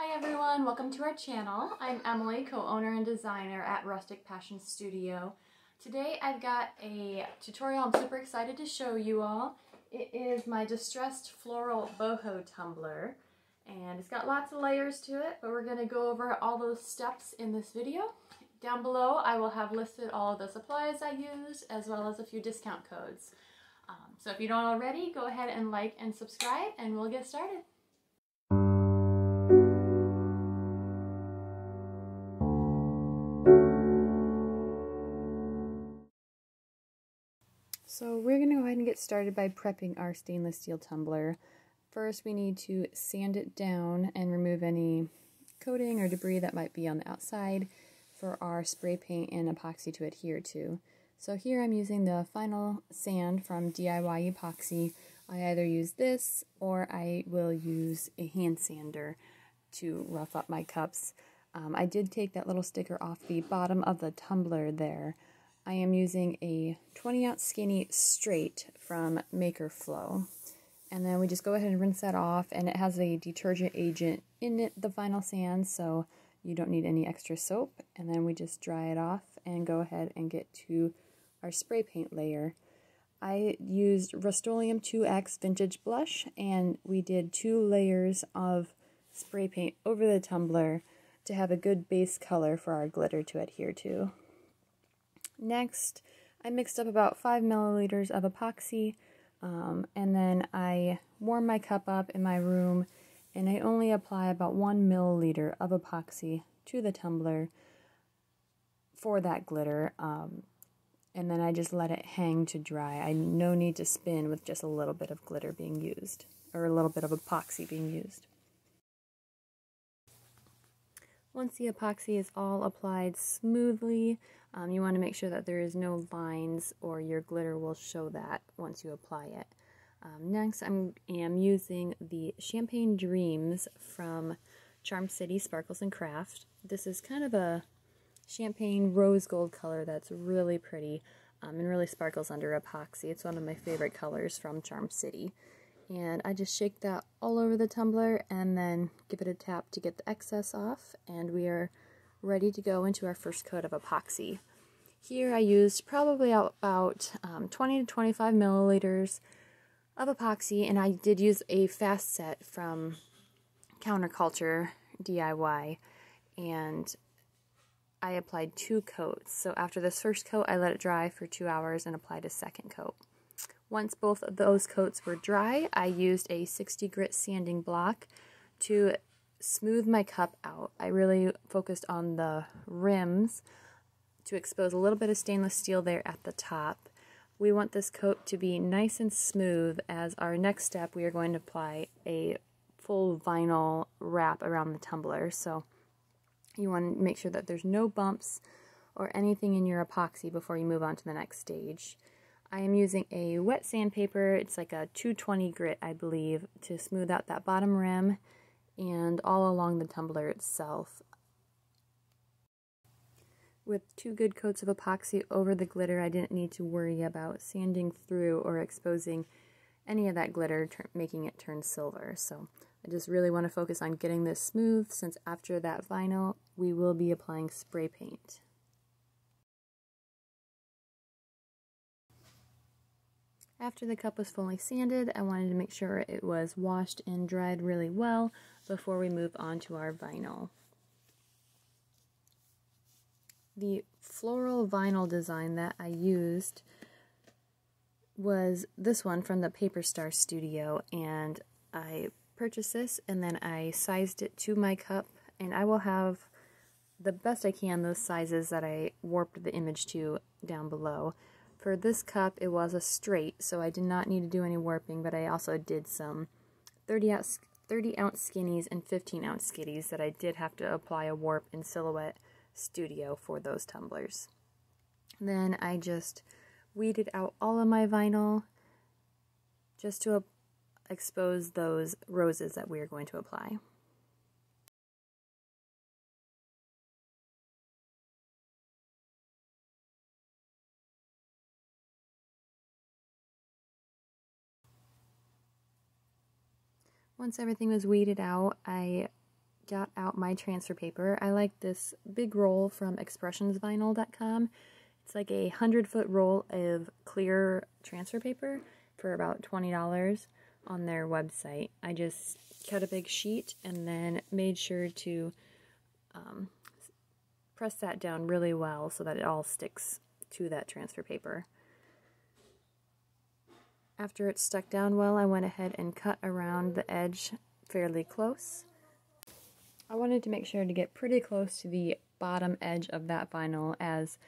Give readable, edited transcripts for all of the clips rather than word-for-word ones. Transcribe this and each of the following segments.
Hi everyone, welcome to our channel. I'm Emily, co-owner and designer at Rustic Passion Studio. Today I've got a tutorial I'm super excited to show you all. It is my distressed floral boho tumbler, and it's got lots of layers to it, but we're going to go over all those steps in this video. Down below I will have listed all of the supplies I used as well as a few discount codes. So if you don't already, go ahead and like and subscribe and we'll get started. So we're going to go ahead and get started by prepping our stainless steel tumbler. First, we need to sand it down and remove any coating or debris that might be on the outside for our spray paint and epoxy to adhere to. So here I'm using the final sand from DIY Epoxy. I either use this or I will use a hand sander to rough up my cups. I did take that little sticker off the bottom of the tumbler there. I am using a 20-ounce skinny straight from MakerFlo. And then we just go ahead and rinse that off, and it has a detergent agent in it, the vinyl sand, so you don't need any extra soap. And then we just dry it off and go ahead and get to our spray paint layer. I used Rust-Oleum 2X Vintage Blush, and we did 2 layers of spray paint over the tumbler to have a good base color for our glitter to adhere to. Next, I mixed up about 5 milliliters of epoxy, and then I warm my cup up in my room, and I only apply about 1 milliliter of epoxy to the tumbler for that glitter, and then I just let it hang to dry. No need to spin with just a little bit of glitter being used, or a little bit of epoxy being used. Once the epoxy is all applied smoothly, you want to make sure that there is no lines, or your glitter will show that once you apply it. Next, I am using the Champagne Dreams from Charm City Sparkles and Craft. This is kind of a champagne rose gold color that's really pretty and really sparkles under epoxy. It's one of my favorite colors from Charm City. And I just shake that all over the tumbler and then give it a tap to get the excess off, and we are ready to go into our first coat of epoxy. Here I used probably about 20 to 25 milliliters of epoxy, and I did use a fast set from Counter Culture DIY, and I applied 2 coats. So after this first coat I let it dry for 2 hours and applied a second coat. Once both of those coats were dry, I used a 60 grit sanding block to smooth my cup out. I really focused on the rims to expose a little bit of stainless steel there at the top. We want this coat to be nice and smooth, as our next step we are going to apply a full vinyl wrap around the tumbler. So you want to make sure that there's no bumps or anything in your epoxy before you move on to the next stage. I am using a wet sandpaper, it's like a 220 grit I believe, to smooth out that bottom rim and all along the tumbler itself. With 2 good coats of epoxy over the glitter, I didn't need to worry about sanding through or exposing any of that glitter, making it turn silver. So I just really want to focus on getting this smooth, since after that vinyl we will be applying spray paint. After the cup was fully sanded, I wanted to make sure it was washed and dried really well before we move on to our vinyl. The floral vinyl design that I used was this one from the Paper Star Studio, and I purchased this and then I sized it to my cup, and I will have the best I can those sizes that I warped the image to down below. For this cup, it was a straight, so I did not need to do any warping, but I also did some 30-ounce skinnies and 15-ounce skitties that I did have to apply a warp in Silhouette Studio for those tumblers. Then I just weeded out all of my vinyl just to expose those roses that we are going to apply. Once everything was weeded out, I got out my transfer paper. I like this big roll from ExpressionsVinyl.com. It's like a 100-foot roll of clear transfer paper for about $20 on their website. I just cut a big sheet and then made sure to press that down really well so that it all sticks to that transfer paper. After it's stuck down well, I went ahead and cut around the edge fairly close. I wanted to make sure to get pretty close to the bottom edge of that vinyl, as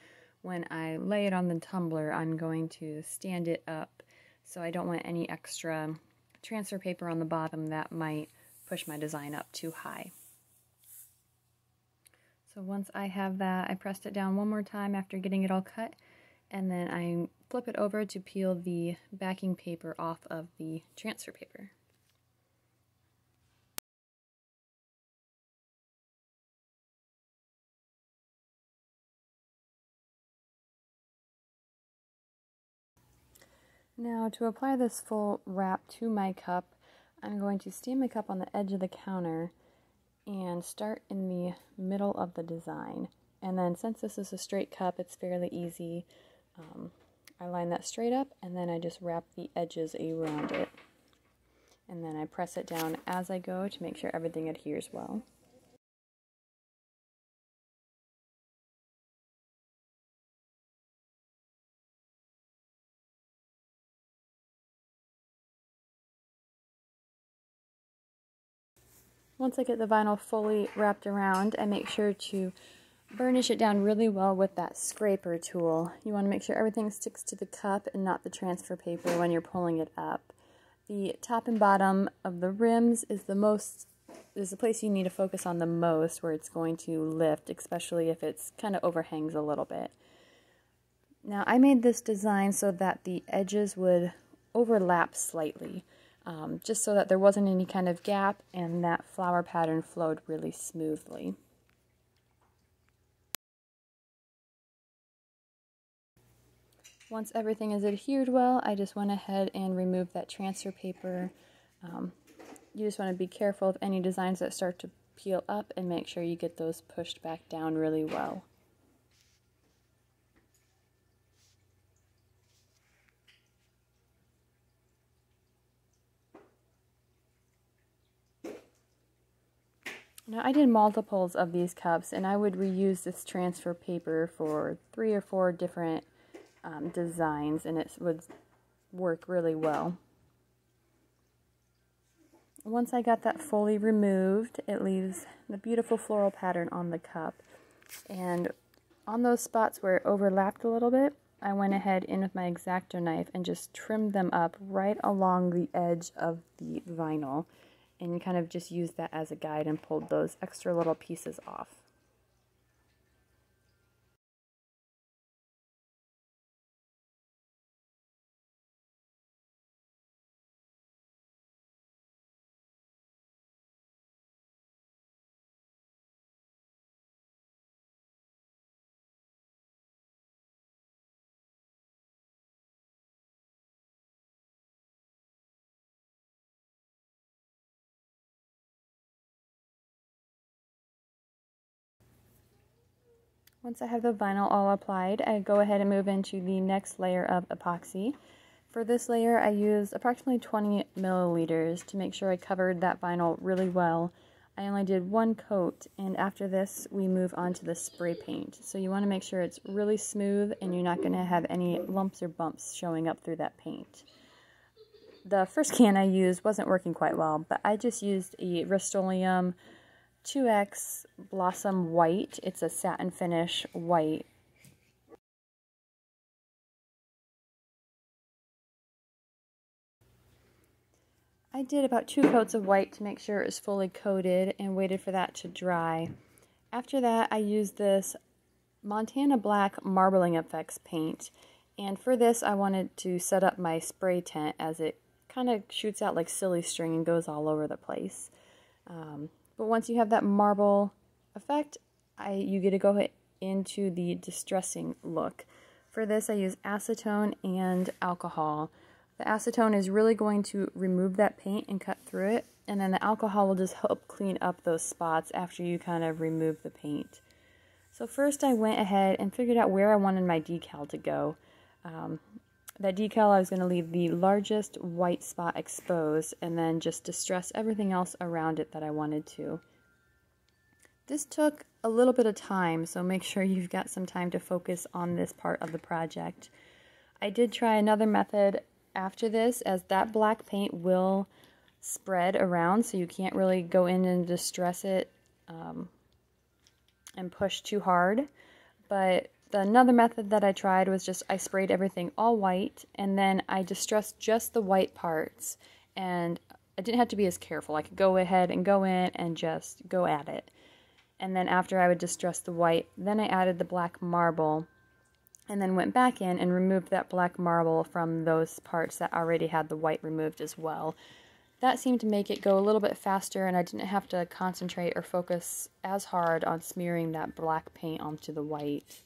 when I lay it on the tumbler, I'm going to stand it up, so I don't want any extra transfer paper on the bottom that might push my design up too high. So once I have that, I pressed it down one more time after getting it all cut, and then I flip it over to peel the backing paper off of the transfer paper. Now, to apply this full wrap to my cup, I'm going to stand my cup on the edge of the counter and start in the middle of the design. And then, since this is a straight cup, it's fairly easy. I line that straight up, and then I just wrap the edges around it. And then I press it down as I go to make sure everything adheres well. Once I get the vinyl fully wrapped around, I make sure to burnish it down really well with that scraper tool. You want to make sure everything sticks to the cup and not the transfer paper when you're pulling it up. The top and bottom of the rims is the place you need to focus on the most, where it's going to lift, especially if it's kind of overhangs a little bit. Now, I made this design so that the edges would overlap slightly. Just so that there wasn't any kind of gap and that flower pattern flowed really smoothly. Once everything is adhered well, I just went ahead and removed that transfer paper. You just want to be careful of any designs that start to peel up and make sure you get those pushed back down really well. Now, I did multiples of these cups, and I would reuse this transfer paper for 3 or 4 different designs, and it would work really well. Once I got that fully removed, it leaves the beautiful floral pattern on the cup. And on those spots where it overlapped a little bit, I went ahead in with my X-Acto knife and just trimmed them up right along the edge of the vinyl, and kind of just used that as a guide and pulled those extra little pieces off. Once I have the vinyl all applied, I go ahead and move into the next layer of epoxy. For this layer, I used approximately 20 milliliters to make sure I covered that vinyl really well. I only did one coat, and after this, we move on to the spray paint. So you want to make sure it's really smooth and you're not going to have any lumps or bumps showing up through that paint. The first can I used wasn't working quite well, but I just used a Rust-Oleum 2X Blossom White. It's a satin finish white. I did about 2 coats of white to make sure it was fully coated and waited for that to dry. After that, I used this Montana Black Marbling Effects paint, and for this I wanted to set up my spray tent, as it kind of shoots out like silly string and goes all over the place. But once you have that marble effect, you get to go into the distressing look. For this, I use acetone and alcohol. The acetone is really going to remove that paint and cut through it, and then the alcohol will just help clean up those spots after you kind of remove the paint. So first I went ahead and figured out where I wanted my decal to go. That decal, I was going to leave the largest white spot exposed and then just distress everything else around it that I wanted to. This took a little bit of time, so make sure you've got some time to focus on this part of the project. I did try another method after this, as that black paint will spread around, so you can't really go in and distress it and push too hard. But another method that I tried was just I sprayed everything all white, and then I distressed just the white parts, and I didn't have to be as careful. I could go ahead and go in and just go at it. And then after I would distress the white, then I added the black marble, and then went back in and removed that black marble from those parts that already had the white removed as well. That seemed to make it go a little bit faster, and I didn't have to concentrate or focus as hard on smearing that black paint onto the white.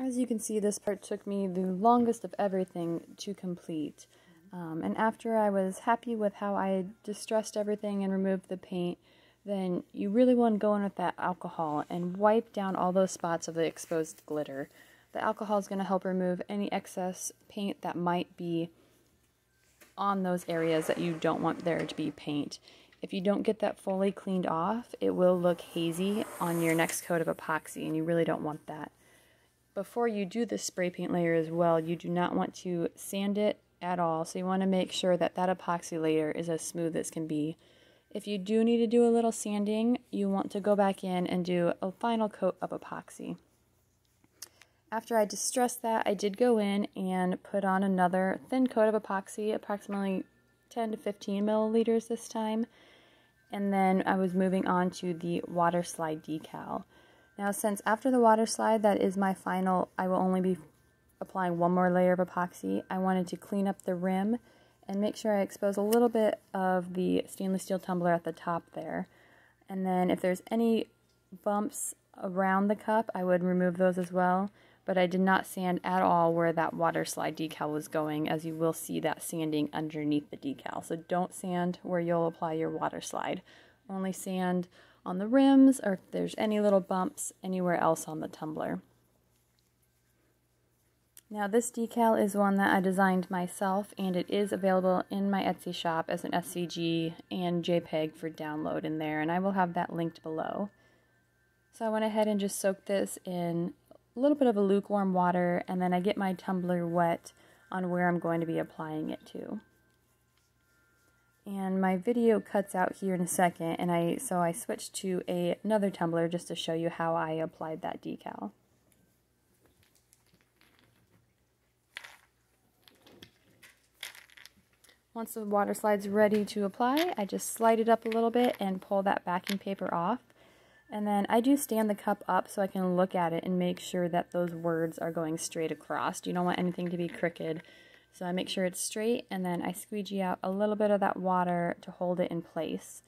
As you can see, this part took me the longest of everything to complete. And after I was happy with how I had distressed everything and removed the paint, then you really want to go in with that alcohol and wipe down all those spots of the exposed glitter. The alcohol is going to help remove any excess paint that might be on those areas that you don't want there to be paint. If you don't get that fully cleaned off, it will look hazy on your next coat of epoxy, and you really don't want that. Before you do the spray paint layer as well, you do not want to sand it at all, so you want to make sure that that epoxy layer is as smooth as can be. If you do need to do a little sanding, you want to go back in and do a final coat of epoxy. After I distressed that, I did go in and put on another thin coat of epoxy, approximately 10 to 15 milliliters this time, and then I was moving on to the water slide decal. Now, since after the water slide, that is my final, I will only be applying one more layer of epoxy, I wanted to clean up the rim and make sure I expose a little bit of the stainless steel tumbler at the top there. And then if there's any bumps around the cup, I would remove those as well, but I did not sand at all where that water slide decal was going, as you will see that sanding underneath the decal. So don't sand where you'll apply your water slide. Only sand on the rims, or if there's any little bumps anywhere else on the tumbler. Now, this decal is one that I designed myself, and it is available in my Etsy shop as an SVG and JPEG for download in there, and I will have that linked below. So I went ahead and just soaked this in a little bit of a lukewarm water, and then I get my tumbler wet on where I'm going to be applying it to. And my video cuts out here in a second, and so I switched to another tumbler just to show you how I applied that decal. Once the water slide's ready to apply, I just slide it up a little bit and pull that backing paper off. And then I do stand the cup up so I can look at it and make sure that those words are going straight across. You don't want anything to be crooked. So I make sure it's straight, and then I squeegee out a little bit of that water to hold it in place.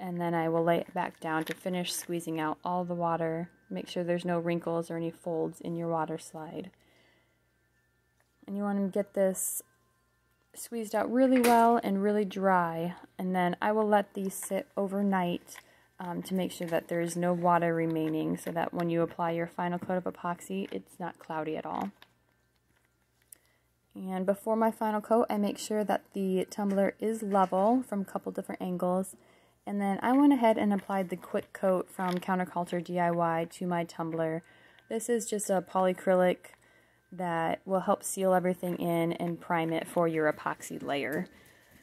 and then I will lay it back down to finish squeezing out all the water. Make sure there's no wrinkles or any folds in your water slide. And you want to get this squeezed out really well and really dry, and then I will let these sit overnight to make sure that there is no water remaining, so that when you apply your final coat of epoxy, it's not cloudy at all. And before my final coat, I make sure that the tumbler is level from a couple different angles. And then I went ahead and applied the quick coat from Counter Culture DIY to my tumbler. This is just a polyacrylic that will help seal everything in and prime it for your epoxy layer.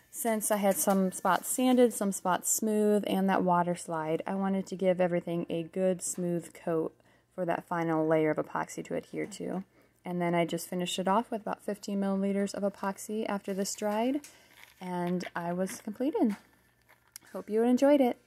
Since I had some spots sanded, some spots smooth, and that water slide, I wanted to give everything a good smooth coat for that final layer of epoxy to adhere to. And then I just finished it off with about 15 milliliters of epoxy after this dried, and I was completed. Hope you enjoyed it.